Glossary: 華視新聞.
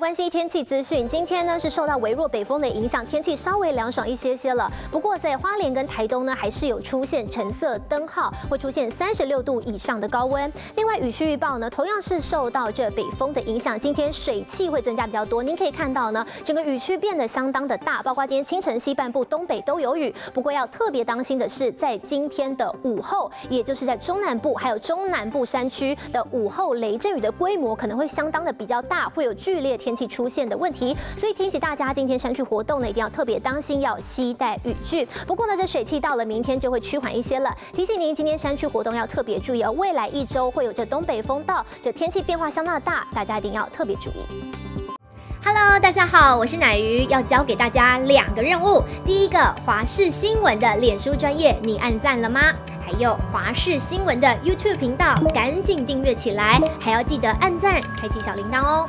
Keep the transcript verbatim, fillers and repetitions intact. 关心天气资讯，今天呢是受到微弱北风的影响，天气稍微凉爽一些些了。不过在花莲跟台东呢，还是有出现橙色灯号，会出现三十六度以上的高温。另外雨区预报呢，同样是受到这北风的影响，今天水汽会增加比较多。您可以看到呢，整个雨区变得相当的大，包括今天清晨西半部、东北都有雨。不过要特别当心的是，在今天的午后，也就是在中南部还有中南部山区的午后雷阵雨的规模可能会相当的比较大，会有剧烈天气出现的问题，所以提醒大家今天山区活动呢一定要特别当心，要携带雨具。不过呢，这水汽到了明天就会趋缓一些了。提醒您今天山区活动要特别注意哦，未来一周会有这东北风到，这天气变化相当的大，大家一定要特别注意。Hello， 大家好，我是乃瑜，要教给大家两个任务。第一个，华视新闻的脸书专页，你按赞了吗？还有华视新闻的 YouTube 频道，赶紧订阅起来，还要记得按赞，开启小铃铛哦。